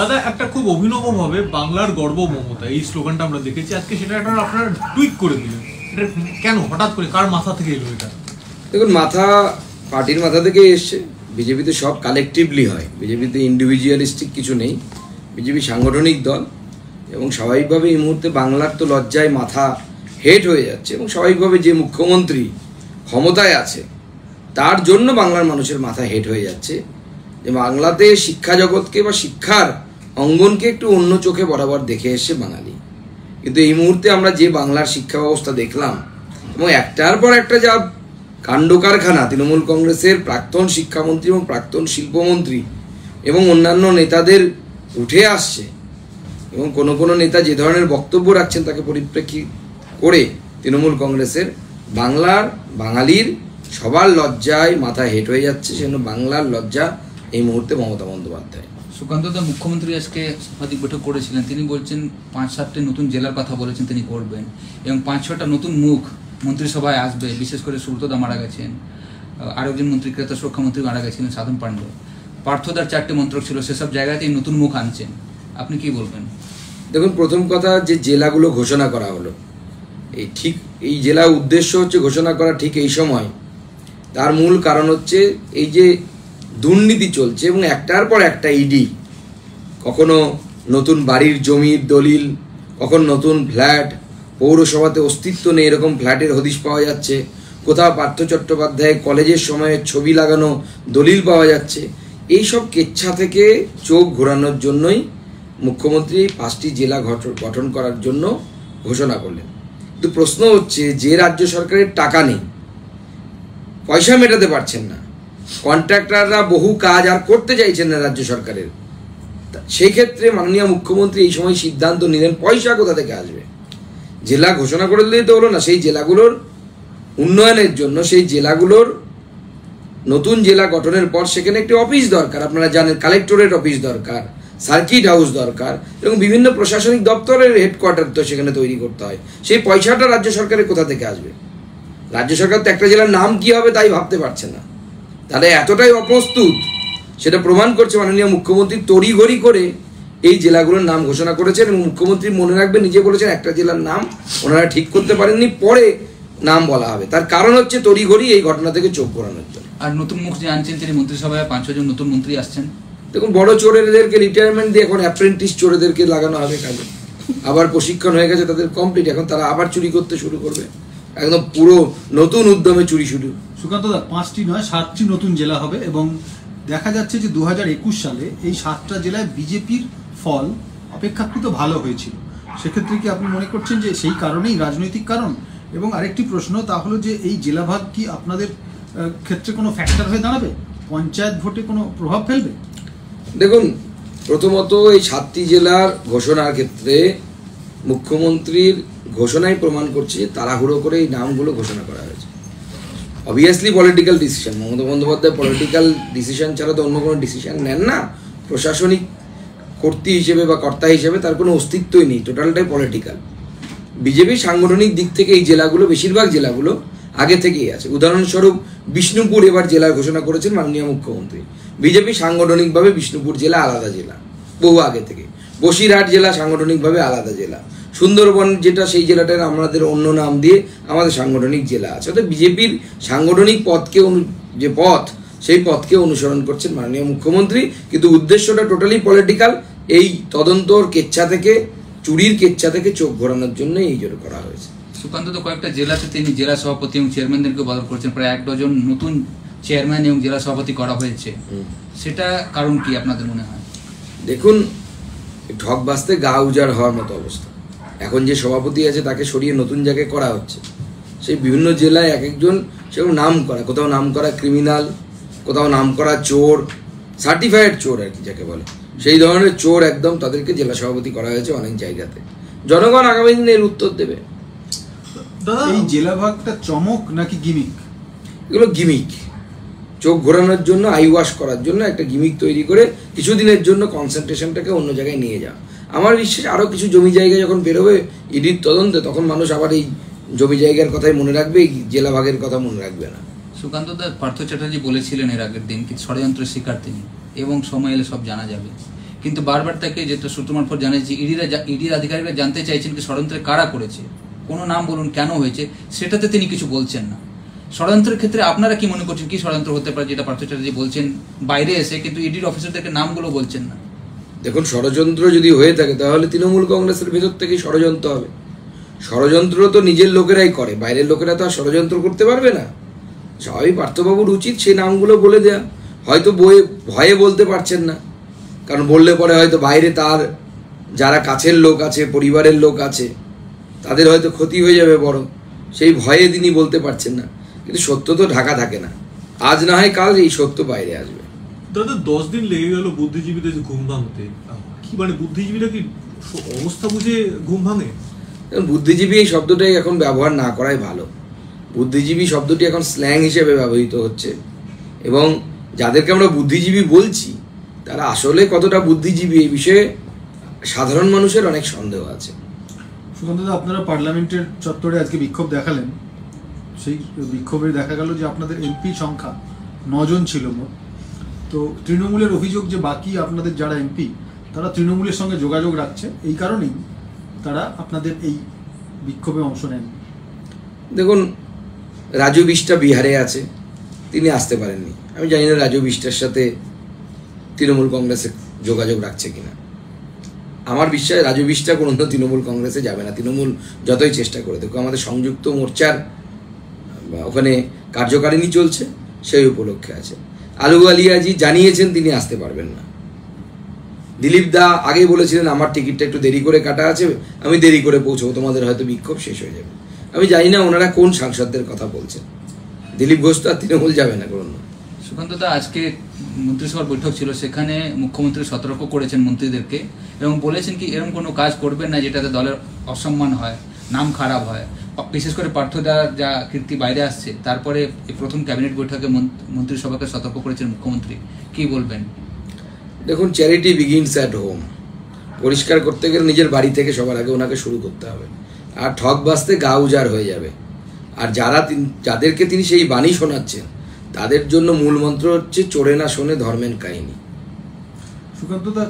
দাদা একটা খুব অভিনব ভাবে বাংলার গর্ব মমতা এই স্লোগানটা আমরা দেখেছি আজকে, সেটা আপনারা টুইট করে দিলেন, এটা কেন হঠাৎ করে কার মাথা থেকে এলো এটা? দেখুন মাথা পার্টির মাথা থেকে এসছে। বিজেপিতে সব কালেকটিভলি হয়, বিজেপিতে ইন্ডিভিজুয়ালিস্টিক কিছু নেই। বিজেপি সাংগঠনিক দল এবং স্বাভাবিকভাবে এই মুহূর্তে বাংলার তো লজ্জায় মাথা হেট হয়ে যাচ্ছে এবং স্বাভাবিকভাবে যে মুখ্যমন্ত্রী ক্ষমতায় আছে তার জন্য বাংলার মানুষের মাথা হেট হয়ে যাচ্ছে যে বাংলাতে শিক্ষা জগৎকে বা শিক্ষার অঙ্গনকে একটু অন্য চোখে বরাবর দেখে এসছে বাঙালি। কিন্তু এই মুহূর্তে আমরা যে বাংলার শিক্ষা ব্যবস্থা দেখলাম এবং একটার পর একটা যা কাণ্ড কারখানা তৃণমূল কংগ্রেসের প্রাক্তন শিক্ষামন্ত্রী এবং প্রাক্তন শিল্পমন্ত্রী এবং অন্যান্য নেতাদের উঠে আসছে এবং কোনো কোনো নেতা যে ধরনের বক্তব্য রাখছেন তাকে পরিপ্রেক্ষিত করে তৃণমূল কংগ্রেসের বাংলার বাঙালির সবার লজ্জায় মাথা হেঁট হয়ে যাচ্ছে। সেজন্য বাংলার লজ্জা এই মুহূর্তে মমতা বন্দ্যোপাধ্যায়। সুকান্ত দা মুখ্যমন্ত্রী আজকে সাংবাদিক বৈঠক করেছিলেন, তিনি বলছেন 5-7টি নতুন জেলার কথা বলেছেন তিনি করবেন এবং 5-6টা নতুন মুখ মন্ত্রিসভায় আসবে, বিশেষ করে সুব্রতদা মারা গেছেন, আরও একজন মন্ত্রী ক্রেতা সুরক্ষামন্ত্রী মারা গেছিলেন সাধন পাণ্ডে, পার্থদার 4টি মন্ত্রক ছিল, সেসব জায়গাতে নতুন মুখ আনছেন, আপনি কি বলবেন? দেখুন প্রথম কথা যে জেলাগুলো ঘোষণা করা হলো এই ঠিক এই জেলা উদ্দেশ্য হচ্ছে ঘোষণা করা ঠিক এই সময়, তার মূল কারণ হচ্ছে এই যে দুর্নীতি চলছে এবং একটার পর একটা ইডি কখনো নতুন বাড়ির জমির দলিল, কখন নতুন ফ্ল্যাট, পৌরসভাতে অস্তিত্ব নেই এরকম ফ্ল্যাটের হদিশ পাওয়া যাচ্ছে, কোথাও পার্থ চট্টোপাধ্যায় কলেজের সময়ে ছবি লাগানো দলিল পাওয়া যাচ্ছে। এই সব কেচ্ছা থেকে চোখ ঘোরানোর জন্যই মুখ্যমন্ত্রী 5টি জেলা গঠন করার জন্য ঘোষণা করলেন। কিন্তু প্রশ্ন হচ্ছে যে রাজ্য সরকারের টাকা নেই, পয়সা মেটাতে পারছেন না, কন্ট্রাক্টররা বহু কাজ আর করতে চাইছেন না রাজ্য সরকারের, সেই ক্ষেত্রে মাননীয় মুখ্যমন্ত্রী এই সময় সিদ্ধান্ত নিলেন পয়সা কোথা থেকে আসবে। জেলা ঘোষণা করে দিলেই তো হলো না, সেই জেলাগুলোর উন্নয়নের জন্য সেই জেলাগুলোর নতুন জেলা গঠনের পর সেখানে একটি অফিস দরকার, আপনারা জানেন কালেক্টরেট অফিস দরকার, সার্কিট হাউস দরকার এবং বিভিন্ন প্রশাসনিক দপ্তরের হেডকোয়ার্টার তো সেখানে তৈরি করতে হয়, সেই পয়সাটা রাজ্য সরকারের কোথা থেকে আসবে? রাজ্য সরকার তো একটা জেলার নাম কী হবে তাই ভাবতে পারছে না, তাহলে এতটাই অপ্রস্তুত সেটা প্রমাণ করছে মাননীয় মুখ্যমন্ত্রী তড়িঘড়ি করে এই জেলাগুলোর নাম ঘোষণা করেছেন এবং মুখ্যমন্ত্রী মনে রাখবেন নিজে বলেছেন একটা জেলার নাম ওনারা ঠিক করতে পারেননি, পরে নাম বলা হবে, তার কারণ হচ্ছে তড়িঘড়ি এই ঘটনা থেকে চোখ ঘোরানোর জন্য। আর নতুন মুখ যে আনছেন তিনি মন্ত্রিসভায় 5-6 জন নতুন মন্ত্রী আসছেন, দেখুন বড় চোরেদেরকে রিটায়ারমেন্ট দিয়ে এখন অ্যাপ্রেন্টিস চোরেদেরকে লাগানো হবে কাজে, আবার প্রশিক্ষণ হয়ে গেছে তাদের কমপ্লিট, এখন তারা আবার চুরি করতে শুরু করবে, একদম পুরো নতুন উদ্যমে চুরি শুরু। সুকান্ত দা 5টি নয় 7টি নতুন জেলা হবে এবং দেখা যাচ্ছে যে 2021 সালে এই 7টা জেলায় বিজেপির ফল অপেক্ষাকৃত ভালো হয়েছিল, সেক্ষেত্রে কি আপনি মনে করছেন যে সেই কারণেই রাজনৈতিক কারণ? এবং আরেকটি প্রশ্ন তা হলো যে এই জেলাভাগ কি আপনাদের ক্ষেত্রে কোনো ফ্যাক্টর হয়ে দাঁড়াবে, পঞ্চায়েত ভোটে কোনো প্রভাব ফেলবে? দেখুন প্রথমত এই 7টি জেলার ঘোষণার ক্ষেত্রে মুখ্যমন্ত্রীর ঘোষণাই প্রমাণ করছে তাড়াহুড়ো করে এই নামগুলো ঘোষণা করা হয়েছে, obviously political decision, Mamata Bandyopadhyay political decision ছাড়া তো অন্য কোনো ডিসিশন নেন না, প্রশাসনিক কর্তী হিসেবে বা কর্তা হিসেবে তার কোনো অস্তিত্বই নেই, টোটালটাই পলিটিক্যাল। বিজেপি সাংগঠনিক দিক থেকে এই জেলাগুলো বেশিরভাগ জেলাগুলো আগে থেকেই আছে, উদাহরণস্বরূপ বিষ্ণুপুর এবার জেলা ঘোষণা করেছেন মাননীয় মুখ্যমন্ত্রী, বিজেপি সাংগঠনিকভাবে বিষ্ণুপুর জেলা আলাদা জেলা বহু আগে থেকে, বসিরহাট জেলা সাংগঠনিকভাবে আলাদা জেলা, সুন্দরবন যেটা সেই জেলাটার আমাদের অন্য নাম দিয়ে আমাদের সাংগঠনিক জেলা আছে, অর্থাৎ বিজেপির সাংগঠনিক পথকে যে পথ সেই পথকে অনুসরণ করছেন মাননীয় মুখ্যমন্ত্রী, কিন্তু উদ্দেশ্যটা টোটালি পলিটিক্যাল, এই তদন্তর কেচ্ছা থেকে চুরির কেচ্ছা থেকে চোখ ঘোরানোর জন্য এই জন্য করা হয়েছে। সুকান্ত তো কয়েকটা জেলাতে তিনি জেলা সভাপতি এবং চেয়ারম্যানদেরকে বদল করছেন, প্রায় 1 ডজন নতুন চেয়ারম্যান এবং জেলা সভাপতি করা হয়েছে, সেটা কারণ কি আপনাদের মনে হয়? দেখুন ঢক বাজতে গা উজাড় হওয়ার মতো অবস্থা, এখন যে সভাপতি আছে তাকে সরিয়ে নতুন জায়গায় করা হচ্ছে, সেই বিভিন্ন জেলায় এক একজন সেরকম নাম করা, কোথাও নাম করা ক্রিমিনাল, কোথাও নাম করা চোর, সার্টিফাইড চোর আর কি যাকে বলে, সেই ধরনের চোর একদম তাদেরকে জেলা সভাপতি করা হয়েছে অনেক জায়গাতে। জনগণ আগামী দিনে এর উত্তর দেবে। এই জেলা ভাগটা চমক নাকি গিমিক? এগুলো গিমিক, চোখ ঘোরানোর জন্য আই ওয়াশ করার জন্য একটা গিমিক তৈরি করে কিছুদিনের জন্য কনসেন্ট্রেশনটাকে অন্য জায়গায় নিয়ে যাওয়া। আমার বিশ্বাস আরও কিছু জমি জায়গা যখন বেরোবে ইডির তদন্তে তখন মানুষ আবার এই জমি জায়গার কথাই মনে রাখবে, এই জেলা ভাগের কথা মনে রাখবে না। সুকান্ত দা পার্থ চট্টোপাধ্যায় বলেছিলেন এর আগের দিন কি ষড়যন্ত্রের শিকার তিনি। एवं समय सब जाना जाबे किन्तु बार बार ताके जेटा सूत्र मार्फत जाना जाच्छे इडिर आधिकारिकरा जानते चाइछेन कि षड़यंत्रे कारा करेछे कोनो नाम बोलुन केन होयेछे सेटाते तिनि किछु बोलछेन ना। षड़यंत्रेर क्षेत्रे आपनारा कि मने करछेन कि षड़यंत्र होते पारे जेटा पार्थ चट्टोपाध्याय बोलछेन बाइरे एसे किन्तु इडिर अफिसारदेरके नामगुलो बोलछेन ना। देखुन षड़यंत्र यदि होये थाके ताहले तृणमूल कংগ্রেসের भेतर थेके षड़यंत्र होबे। षड़यंत्र तो निजेर लोकेराई करे बाइरेर लोकेरा तो षड़यंत्र करते पारबे ना। स्वाभाविक पार्थबाबुर उचित से नामगुलो बोले देया হয়তো বয়ে ভয়ে বলতে পারছেন না কারণ বললে পরে হয়তো বাইরে তার যারা কাছের লোক আছে পরিবারের লোক আছে তাদের হয়তো ক্ষতি হয়ে যাবে বড় সেই ভয়ে তিনি বলতে পারছেন না কিন্তু সত্য তো ঢাকা থাকে না আজ না হয় কাল এই সত্য বাইরে আসবে। দাদা 10 দিন লেগে গেল বুদ্ধিজীবীদের ঘুম ভাঙতে কি মানে বুদ্ধিজীবীরা কি অবস্থা বুঝে ঘুম ভাঙে? বুদ্ধিজীবী এই শব্দটাই এখন ব্যবহার না করাই ভালো। বুদ্ধিজীবী শব্দটি এখন স্ল্যাং হিসেবে ব্যবহৃত হচ্ছে এবং যাদেরকে আমরা বুদ্ধিজীবী বলছি তারা আসলে কতটা বুদ্ধিজীবী এই বিষয়ে সাধারণ মানুষের অনেক সন্দেহ আছে। সুকান্ত দাদা আপনারা পার্লামেন্টের চত্বরে আজকে বিক্ষোভ দেখালেন সেই বিক্ষোভে দেখা গেল যে আপনাদের এমপি সংখ্যা 9 জন ছিল তো তৃণমূলের অভিযোগ যে বাকি আপনাদের যারা এমপি তারা তৃণমূলের সঙ্গে যোগাযোগ রাখছে এই কারণেই তারা আপনাদের এই বিক্ষোভে অংশ নেন। দেখুন রাজু বিষ্টা বিহারে আছে তিনি আসতে পারেননি আমি জানি না রাজু বিষ্টার সাথে তৃণমূল কংগ্রেসে যোগাযোগ রাখছে কিনা। আমার বিশ্বাস রাজু বিষ্টা কোনোদিনও তৃণমূল কংগ্রেসে যাবে না তৃণমূল যতই চেষ্টা করে দেখো আমাদের সংযুক্ত মোর্চার ওখানে কার্যকারিণী চলছে সেই উপলক্ষে আছে। আলুওয়ালিয়াজি জানিয়েছেন তিনি আসতে পারবেন না। দিলীপ দা আগেই বলেছিলেন আমার টিকিটটা একটু দেরি করে কাটা আছে আমি দেরি করে পৌঁছবো তোমাদের হয়তো বিক্ষোভ শেষ হয়ে যাবে। আমি জানি না ওনারা কোন সাংসদদের কথা বলছেন দিলীপ ঘোষ তো আর তৃণমূল যাবে না। কোনো सुकांत दा आज के मंत्रिसभा बैठक छिलो सेखाने मुख्यमंत्री सतर्क करेछेन मंत्रीदेरके एवं बोलेछेन कि एरकम कोनो काज करबेन ना जेटाते दलेर असम्मान हय नाम खाराप हय विशेष करे पार्थ दा जा कृति बाइरे आसछे तारपरे प्रथम कैबिनेट बैठके मंत्रिसभाके सतर्क करेछेन मुख्यमंत्री कि बोलबेन? देखुन चैरिटी बिगिन्स एट होम परिष्कार करते गेले निजेर बाड़ी थेके सबार आगे ओनाके शुरू करते होबे आर ठग बाजते गा उजार हये जाबे आर जारा जादेरके तिनि सेई बाणी शोनाच्छेन তাদের জন্য মূল মন্ত্র হচ্ছে চোরে না শোনে ধর্মের কাহিনী। সুকান্ত দা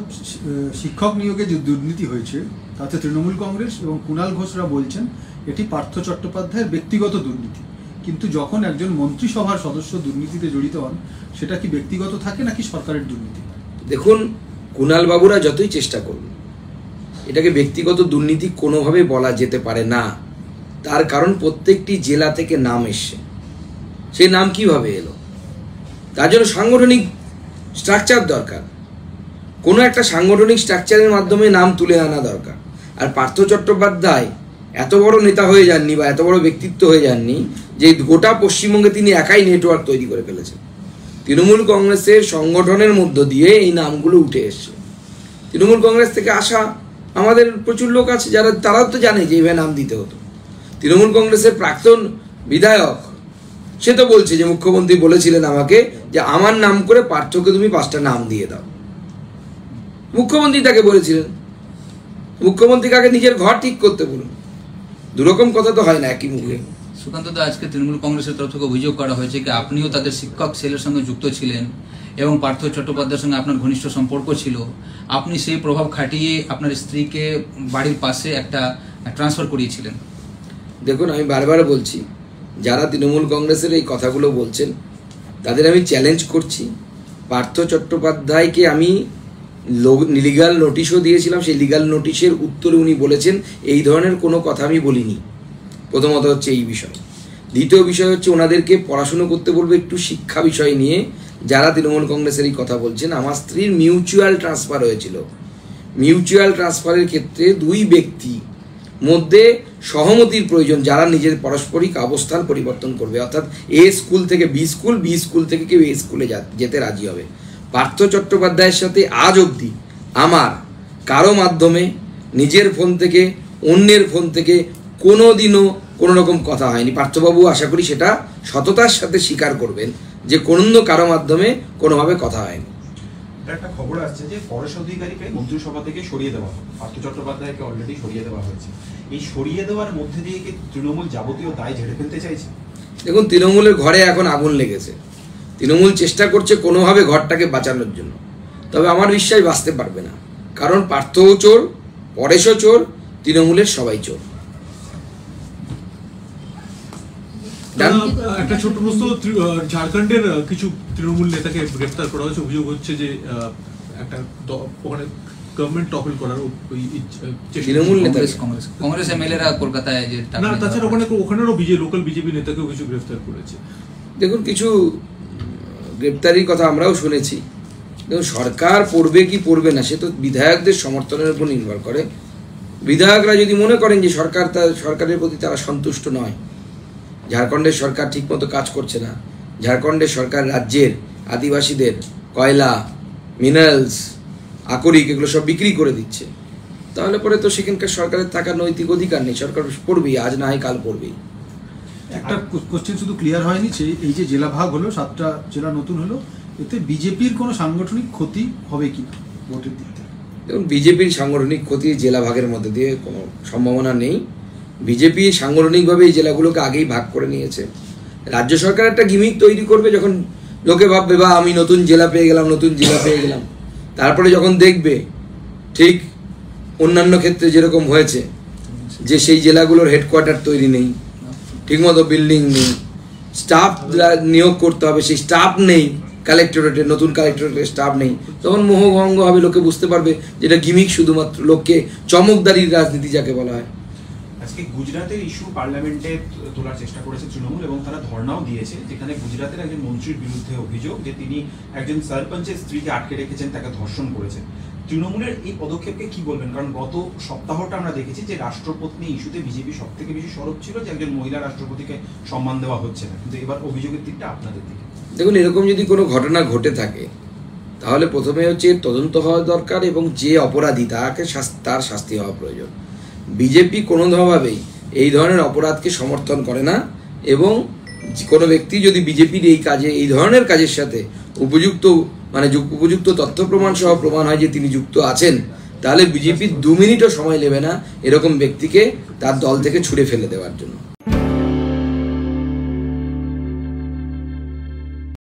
শিক্ষক নিয়োগে যে দুর্নীতি হয়েছে তাতে তৃণমূল কংগ্রেস এবং কুণাল ঘোষরা বলছেন এটি পার্থ চট্টোপাধ্যায়ের ব্যক্তিগত দুর্নীতি কিন্তু যখন একজন মন্ত্রিসভার সদস্য দুর্নীতিতে জড়িত হন সেটা কি ব্যক্তিগত থাকে নাকি সরকারের দুর্নীতি? দেখুন কুণাল বাবুরা যতই চেষ্টা করুন এটাকে ব্যক্তিগত দুর্নীতি কোনোভাবে বলা যেতে পারে না তার কারণ প্রত্যেকটি জেলা থেকে নাম এসছে সেই নাম কিভাবে এলো তার জন্য সাংগঠনিক স্ট্রাকচার দরকার কোনো একটা সাংগঠনিক স্ট্রাকচারের মাধ্যমে নাম তুলে আনা দরকার। আর পার্থ চট্টোপাধ্যায় এত বড় নেতা হয়ে যাননি বা এত বড় ব্যক্তিত্ব হয়ে যাননি যে গোটা পশ্চিমবঙ্গে তিনি একাই নেটওয়ার্ক তৈরি করে ফেলেছেন। তৃণমূল কংগ্রেসের সংগঠনের মধ্য দিয়ে এই নামগুলো উঠে এসছে। তৃণমূল কংগ্রেস থেকে আসা আমাদের প্রচুর লোক আছে যারা তারাও তো জানে যে এইভাবে নাম দিতে হতো। তৃণমূল কংগ্রেসের প্রাক্তন বিধায়ক সে তো বলছে যে মুখ্যমন্ত্রী বলেছিলেন আমাকে যে আমার নাম করে পার্থকে তুমি 5টা নাম দিয়ে দাও মুখ্যমন্ত্রী তাকে বলেছিলেন। মুখ্যমন্ত্রী কাকে নিজের ঘর ঠিক করতে বলুন দুরকম কথা তো হয় না একই মুখে। সুকান্ত দা আজকে তৃণমূল কংগ্রেসের তরফ থেকে অভিযোগ করা হয়েছে যে আপনিও তাদের শিক্ষক সেলের সঙ্গে যুক্ত ছিলেন এবং পার্থ চট্টোপাধ্যায়ের সঙ্গে আপনার ঘনিষ্ঠ সম্পর্ক ছিল আপনি সেই প্রভাব খাটিয়ে আপনার স্ত্রীকে বাড়ির পাশে একটা ট্রান্সফার করিয়েছিলেন। দেখুন আমি বারবার বলছি যারা তৃণমূল কংগ্রেসের এই কথাগুলো বলছেন তাদের আমি চ্যালেঞ্জ করছি পার্থ চট্টোপাধ্যায়কে আমি লিগাল নোটিশও দিয়েছিলাম সেই লিগাল নোটিশের উত্তরে উনি বলেছেন এই ধরনের কোনো কথা আমি বলিনি। প্রথমত হচ্ছে এই বিষয় দ্বিতীয় বিষয় হচ্ছে ওনাদেরকে পড়াশুনো করতে বলবো একটু শিক্ষা বিষয় নিয়ে যারা তৃণমূল কংগ্রেসের এই কথা বলছেন। আমার স্ত্রীর মিউচুয়াল ট্রান্সফার হয়েছিল মিউচুয়াল ট্রান্সফারের ক্ষেত্রে দুই ব্যক্তি মধ্যে সহমতির প্রয়োজন যারা নিজের পারস্পরিক অবস্থান পরিবর্তন করবে অর্থাৎ এ স্কুল থেকে বি স্কুল বি স্কুল থেকে কেউ এ স্কুলে যেতে রাজি হবে। পার্থ চট্টোপাধ্যায়ের সাথে আজ অবধি আমার কারো মাধ্যমে নিজের ফোন থেকে অন্যের ফোন থেকে কোনো দিনও কোনো রকম কথা হয়নি। পার্থবাবু আশা করি সেটা সততার সাথে স্বীকার করবেন যে কোনো কারো মাধ্যমে কোনোভাবে কথা হয়নি। একটা খবর আসছে যে পরেশ অধিকারীকে মন্ত্রিসভা থেকে সরিয়ে দেওয়া হবে পার্থ চট্টোপাধ্যায়কে অলরেডি সরিয়ে দেওয়া হয়েছে এই সরিয়ে দেওয়ার মধ্যে দিয়ে কি তৃণমূল যাবতীয় দায় ঝেড়ে ফেলতে চাইছে? দেখুন তৃণমূলের ঘরে এখন আগুন লেগেছে তৃণমূল চেষ্টা করছে কোনোভাবে ঘরটাকে বাঁচানোর জন্য। তবে আমার বিশ্বাস বাঁচতে পারবে না। কারণ পার্থও চোর, পরেশও চোর, তৃণমূলের সবাই চোর। একটা ছোট প্রশ্ন, ঝাড়খণ্ডের কিছু তৃণমূল নেতাকে গ্রেফতার করা হয়েছে, অভিযোগ হচ্ছে যে একটা ওখানে গভর্নমেন্ট টপল করার তৃণমূল নেতা কংগ্রেস এমএলএরা কলকাতায় যে না, তাছাড়া ওখানে ওখানেরও লোকাল বিজেপি নেতাকেও কিছু গ্রেফতার করেছে। দেখুন কিছু গ্রেফতারির কথা আমরাও শুনেছি। দেখুন সরকার পড়বে কি পড়বে না সে তো বিধায়কদের সমর্থনের উপর নির্ভর করে। বিধায়করা যদি মনে করেন যে সরকার সরকারের প্রতি তারা সন্তুষ্ট নয়, ঝাড়খণ্ডের সরকার ঠিকমতো কাজ করছে না, ঝাড়খণ্ডের সরকার রাজ্যের আদিবাসীদের কয়লা, মিনারেলস, আকরিক এগুলো সব বিক্রি করে দিচ্ছে, তাহলে পরে তো সেখানকার সরকারের থাকার নৈতিক অধিকার নেই। সরকার পড়বেই, আজ না হয় কাল পড়বেই। একটা কোশ্চেন শুধু ক্লিয়ার হয়নি, এই যে জেলা ভাগ হলো, 7টা জেলা নতুন হলো, এতে বিজেপির কোনো সাংগঠনিক ক্ষতি হবে কি ভোটের দিক থেকে? দেখুন বিজেপির সাংগঠনিক ক্ষতি জেলা ভাগের মধ্যে দিয়ে কোনো সম্ভাবনা নেই। বিজেপি সাংগঠনিকভাবে এই জেলাগুলোকে আগেই ভাগ করে নিয়েছে। রাজ্য সরকার একটা গিমিক তৈরি করবে, যখন লোকে ভাববে বা আমি নতুন জেলা পেয়ে গেলাম, নতুন জেলা পেয়ে গেলাম, তারপরে যখন দেখবে ঠিক অন্যান্য ক্ষেত্রে যেরকম হয়েছে যে সেই জেলাগুলোর হেডকোয়ার্টার তৈরি নেই, ঠিকমতো বিল্ডিং নেই, স্টাফ নিয়োগ করতে হবে সেই স্টাফ নেই, কালেক্টরেটের নতুন কালেক্টরেটের স্টাফ নেই, তখন মোহভঙ্গ হবে, লোকে বুঝতে পারবে যেটা গিমিক, শুধুমাত্র লোককে চমকদারির রাজনীতি যাকে বলা হয়। আজকে গুজরাতের ইস্যু পার্লামেন্টে তোলার চেষ্টা করেছে তৃণমূল এবং তারা ধর্ণাও দিয়েছে, যেখানে গুজরাতের একজন মন্ত্রীর বিরুদ্ধে অভিযোগ যে তিনি একজন সারপঞ্চের স্ত্রীকে আটকে রেখেছেন, তাকে ধর্ষণ করেছেন। তৃণমূলের এই পদক্ষেপকে কি বলবেন? কারণ গত সপ্তাহটা আমরা দেখেছি যে রাষ্ট্রপতি ইস্যুতে বিজেপি সব থেকে বেশি সরব ছিল যে একজন মহিলা রাষ্ট্রপতিকে সম্মান দেওয়া হচ্ছে না, কিন্তু এবার অভিযোগের দিকটা আপনাদের দিকে। দেখুন এরকম যদি কোনো ঘটনা ঘটে থাকে তাহলে প্রথমে হচ্ছে তদন্ত হওয়া দরকার এবং যে অপরাধী তাকে তার শাস্তি হওয়া প্রয়োজন। বিজেপি কোনোভাবেই এই ধরনের অপরাধকে সমর্থন করে না এবং কোনো ব্যক্তি যদি বিজেপির এই কাজে, এই ধরনের কাজের সাথে উপযুক্ত তথ্য প্রমাণ সহ প্রমাণ হয় যে তিনি যুক্ত আছেন, তাহলে বিজেপি 2 মিনিটও সময় নেবে না এরকম ব্যক্তিকে তার দল থেকে ছুড়ে ফেলে দেওয়ার জন্য।